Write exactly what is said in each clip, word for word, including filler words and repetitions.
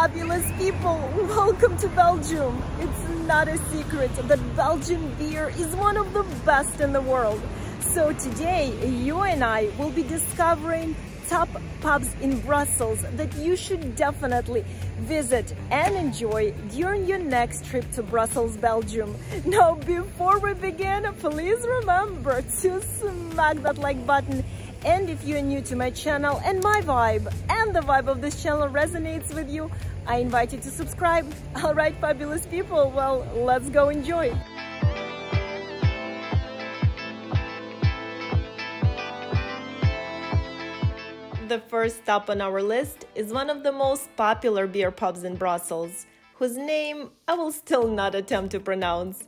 fabulous people. Welcome to Belgium. It's not a secret that Belgian beer is one of the best in the world. So today you and I will be discovering top pubs in Brussels that you should definitely visit and enjoy during your next trip to Brussels, Belgium. Now, before we begin, please remember to smack that like button. And if you're new to my channel and my vibe and the vibe of this channel resonates with you, I invite you to subscribe. All right, fabulous people, well, let's go enjoy. The first stop on our list is one of the most popular beer pubs in Brussels, whose name I will still not attempt to pronounce.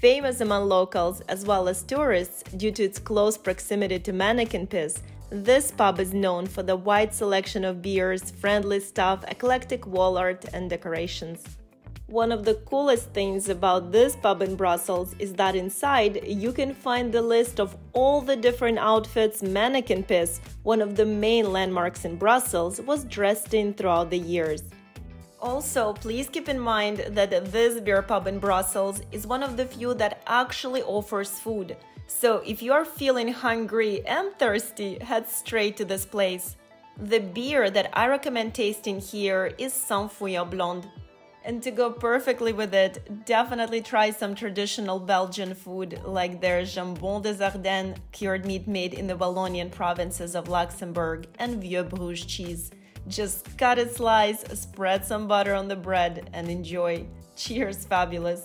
Famous among locals as well as tourists due to its close proximity to Manneken Pis, this pub is known for the wide selection of beers, friendly staff, eclectic wall art and decorations. One of the coolest things about this pub in Brussels is that inside you can find the list of all the different outfits Manneken Pis, one of the main landmarks in Brussels, was dressed in throughout the years. Also, please keep in mind that this beer pub in Brussels is one of the few that actually offers food. So if you are feeling hungry and thirsty, head straight to this place. The beer that I recommend tasting here is Saint-Fouillant Blonde. And to go perfectly with it, definitely try some traditional Belgian food like their Jambon des Ardennes, cured meat made in the Wallonian provinces of Luxembourg, and Vieux Bruges cheese. Just cut a slice, spread some butter on the bread and enjoy. Cheers, fabulous!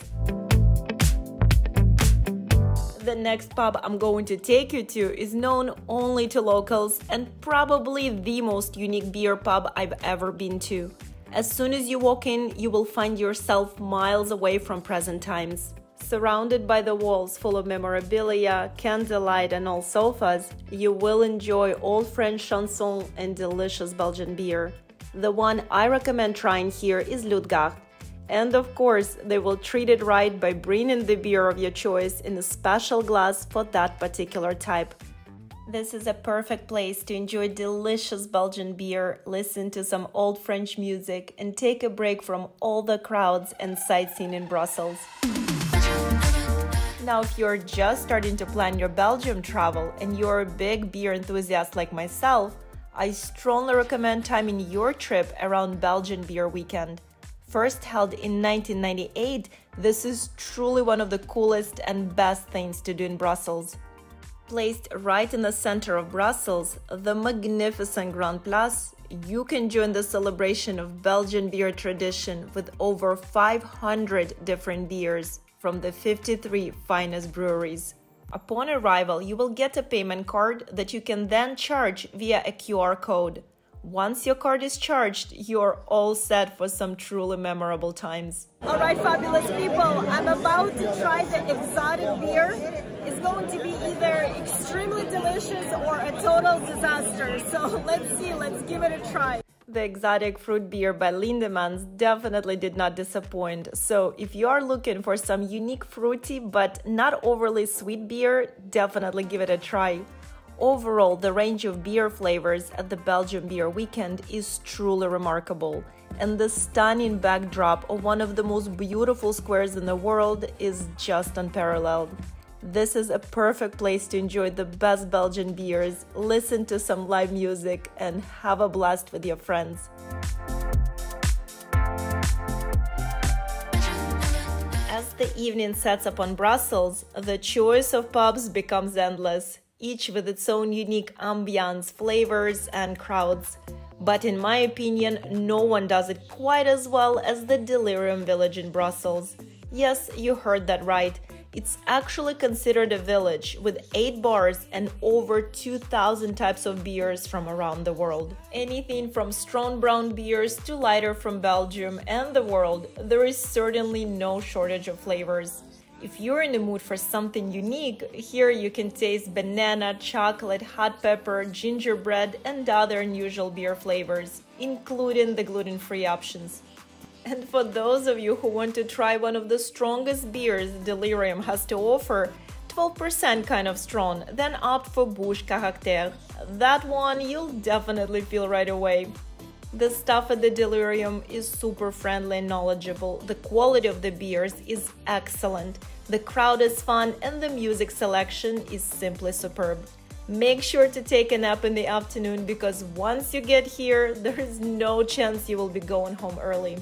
The next pub I'm going to take you to is known only to locals and probably the most unique beer pub I've ever been to. As soon as you walk in, you will find yourself miles away from present times. Surrounded by the walls full of memorabilia, candlelight and old sofas, you will enjoy old French chansons and delicious Belgian beer. The one I recommend trying here is Ludgar. And of course, they will treat it right by bringing the beer of your choice in a special glass for that particular type. This is a perfect place to enjoy delicious Belgian beer, listen to some old French music, and take a break from all the crowds and sightseeing in Brussels. Now, if you're just starting to plan your Belgium travel and you're a big beer enthusiast like myself, I strongly recommend timing your trip around Belgian Beer Weekend. First held in nineteen ninety-eight, this is truly one of the coolest and best things to do in Brussels. Placed right in the center of Brussels, the magnificent Grand Place, you can join the celebration of Belgian beer tradition with over five hundred different beers from the fifty-three finest breweries. Upon arrival, you will get a payment card that you can then charge via a Q R code. Once your card is charged, you're all set for some truly memorable times. All right, fabulous people, I'm about to try the exotic beer. It's going to be either extremely delicious or a total disaster. So let's see, let's give it a try. The exotic fruit beer by Lindemans definitely did not disappoint. So if you are looking for some unique fruity but not overly sweet beer, definitely give it a try. Overall, the range of beer flavors at the Belgian Beer Weekend is truly remarkable, and the stunning backdrop of one of the most beautiful squares in the world is just unparalleled. This is a perfect place to enjoy the best Belgian beers, listen to some live music, and have a blast with your friends. As the evening sets upon Brussels, the choice of pubs becomes endless, each with its own unique ambiance, flavors, and crowds. But in my opinion, no one does it quite as well as the Delirium Village in Brussels. Yes, you heard that right. It's actually considered a village with eight bars and over two thousand types of beers from around the world. Anything from strong brown beers to lighter from Belgium and the world, there is certainly no shortage of flavors. If you're in the mood for something unique, here you can taste banana, chocolate, hot pepper, gingerbread and other unusual beer flavors, including the gluten-free options. And for those of you who want to try one of the strongest beers Delirium has to offer, twelve percent kind of strong, then opt for Bush Caractère. That one you'll definitely feel right away. The staff at the Delirium is super friendly and knowledgeable. The quality of the beers is excellent. The crowd is fun and the music selection is simply superb. Make sure to take a nap in the afternoon because once you get here, there is no chance you will be going home early.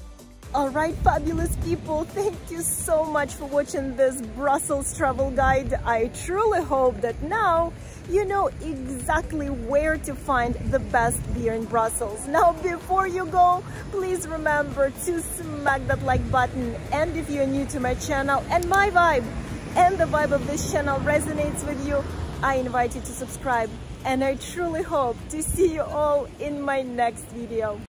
All right, fabulous people, thank you so much for watching this Brussels travel guide. I truly hope that now you know exactly where to find the best beer in Brussels. Now, before you go, please remember to smack that like button. And if you're new to my channel and my vibe and the vibe of this channel resonates with you, I invite you to subscribe. And I truly hope to see you all in my next video.